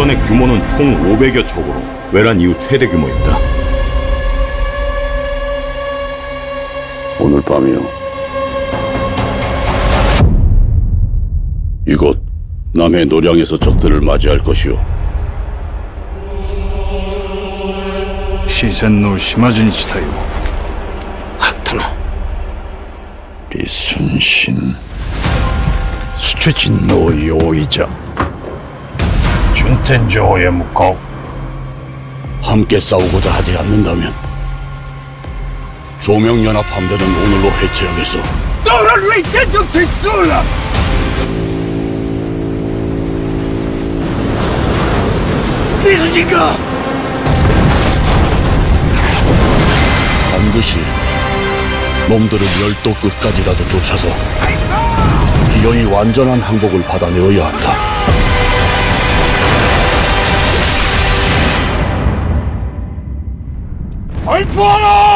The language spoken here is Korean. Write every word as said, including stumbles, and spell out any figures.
집단의 규모는 총 오백여 척으로 외란 이후 최대 규모입니다. 오늘 밤이요. 이곳 남해 노량에서 적들을 맞이할 것이오. 시센노 시마진치 타이오, 하타노, 리순신, 수추진노 요이자, 준텐조의 무카오. 함께 싸우고자 하지 않는다면 조명연합 함대는 오늘로 해체하겠어. 너를 왜 견적지 쏠라! 리순신가! 반드시 놈들을 열도 끝까지라도 쫓아서 기어이 완전한 항복을 받아내어야 한다. 발포하라!